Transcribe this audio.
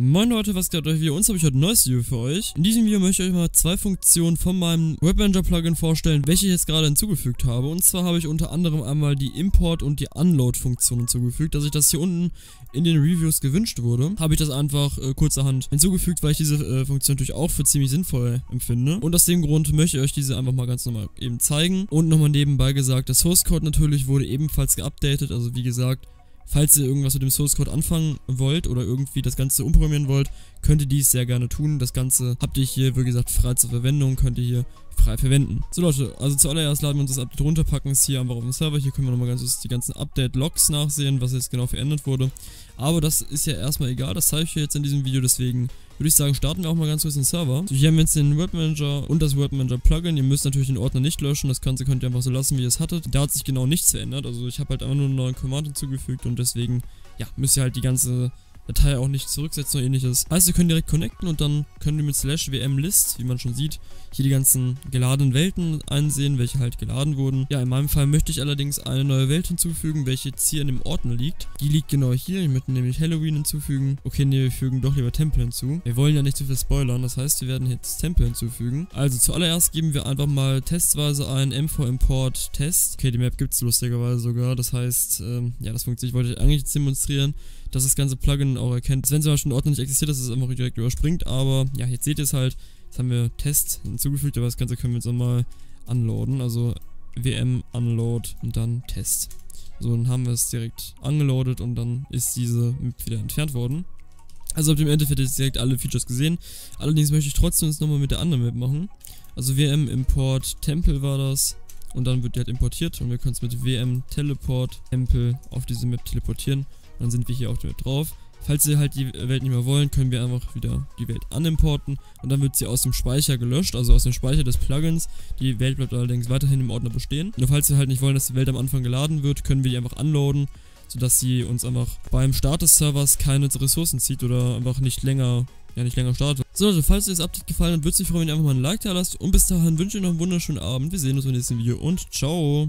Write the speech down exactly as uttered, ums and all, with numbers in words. Moin Leute, was geht euch? Wie uns habe ich heute ein neues Video für euch. In diesem Video möchte ich euch mal zwei Funktionen von meinem WebManager-Plugin vorstellen, welche ich jetzt gerade hinzugefügt habe. Und zwar habe ich unter anderem einmal die Import- und die Unload-Funktion hinzugefügt. Dass ich das hier unten in den Reviews gewünscht wurde, habe ich das einfach äh, kurzerhand hinzugefügt, weil ich diese äh, Funktion natürlich auch für ziemlich sinnvoll empfinde. Und aus dem Grund möchte ich euch diese einfach mal ganz normal eben zeigen. Und nochmal nebenbei gesagt, das Source-Code natürlich wurde ebenfalls geupdatet, also wie gesagt, falls ihr irgendwas mit dem Source Code anfangen wollt oder irgendwie das Ganze umprogrammieren wollt, könnt ihr dies sehr gerne tun. Das Ganze habt ihr hier, wie gesagt, frei zur Verwendung, könnt ihr hier frei verwenden. So Leute, also zuallererst laden wir uns das Update runter, packen es hier einfach auf den Server. Hier können wir nochmal ganz die ganzen Update-Logs nachsehen, was jetzt genau verändert wurde. Aber das ist ja erstmal egal, das zeige ich jetzt in diesem Video, deswegen würde ich sagen, starten wir auch mal ganz kurz den Server. So, hier haben wir jetzt den WebManager und das WebManager-Plugin. Ihr müsst natürlich den Ordner nicht löschen, das Ganze könnt ihr einfach so lassen, wie ihr es hattet. Da hat sich genau nichts verändert, also ich habe halt einfach nur einen neuen Command hinzugefügt und deswegen, ja, müsst ihr halt die ganze Datei auch nicht zurücksetzen oder ähnliches. Heißt, wir können direkt connecten und dann können wir mit slash wm-list, wie man schon sieht, hier die ganzen geladenen Welten einsehen, welche halt geladen wurden. Ja, in meinem Fall möchte ich allerdings eine neue Welt hinzufügen, welche jetzt hier in dem Ordner liegt. Die liegt genau hier. Ich möchte nämlich Halloween hinzufügen. Okay, nee, wir fügen doch lieber Tempel hinzu. Wir wollen ja nicht zu viel spoilern, das heißt, wir werden jetzt Tempel hinzufügen. Also zuallererst geben wir einfach mal testweise ein mv-import-Test. Okay, die Map gibt es lustigerweise sogar. Das heißt, ähm, ja, das funktioniert. Ich wollte eigentlich jetzt demonstrieren, dass das ganze Plugin auch erkennt, wenn zum Beispiel ein Ordner nicht existiert, dass es einfach direkt überspringt, aber ja, jetzt seht ihr es halt, jetzt haben wir Test hinzugefügt, aber das Ganze können wir jetzt nochmal unloaden, also W M Unload und dann Test. So, dann haben wir es direkt ungeloadet und dann ist diese wieder entfernt worden. Also habt ihr im Endeffekt jetzt direkt alle Features gesehen, allerdings möchte ich trotzdem jetzt nochmal mit der anderen Map machen, also W M Import Tempel war das. Und dann wird die halt importiert und wir können es mit W M Teleport Tempel auf diese Map teleportieren. Und dann sind wir hier auch mit drauf. Falls wir halt die Welt nicht mehr wollen, können wir einfach wieder die Welt unimporten. Und dann wird sie aus dem Speicher gelöscht, also aus dem Speicher des Plugins. Die Welt bleibt allerdings weiterhin im Ordner bestehen. Nur falls wir halt nicht wollen, dass die Welt am Anfang geladen wird, können wir die einfach unloaden, sodass sie uns einfach beim Start des Servers keine Ressourcen zieht oder einfach nicht länger, ja, nicht länger startet. So Leute, falls euch das Update gefallen hat, würde es mich freuen, wenn ihr einfach mal ein Like da lasst. Und bis dahin wünsche ich euch noch einen wunderschönen Abend. Wir sehen uns im nächsten Video und ciao!